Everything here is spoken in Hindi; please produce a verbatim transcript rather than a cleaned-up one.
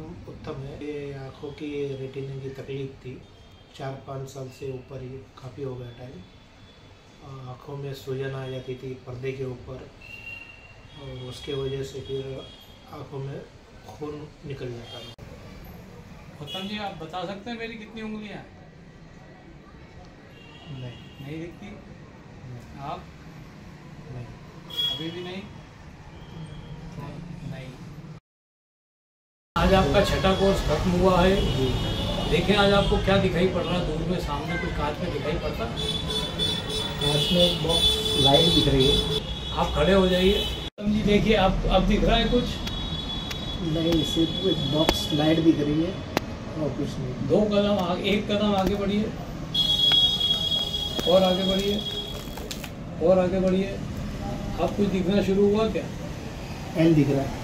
नाम उत्तम है। ये आँखों की रेटिना की तकलीफ थी, चार पाँच साल से ऊपर ही काफ़ी हो गया टाइम। आँखों में सूजन आ जाती थी पर्दे के ऊपर, और उसके वजह से फिर आँखों में खून निकल जाता था। उत्तम जी, आप बता सकते हैं मेरी कितनी उंगलियाँ? नहीं नहीं दिखती नहीं। आप नहीं, अभी भी नहीं नहीं, नहीं। आज आपका छठा कोर्स खत्म हुआ है। देखें आज आपको क्या दिखाई पड़ रहा है दूर में, सामने कुछ कांच में दिखाई पड़ता? कांच में एक बॉक्स लाइन दिख रही है। आप खड़े हो जाइए। उत्तम जी देखिए, आप अब दिख रहा है कुछ? नहीं, सिर्फ एक बॉक्स लाइट दिख रही है और कुछ नहीं। दो कदम आगे, एक कदम आगे बढ़िए और आगे बढ़िए और आगे बढ़िए। आप कुछ दिखना शुरू हुआ क्या? एल दिख रहा है।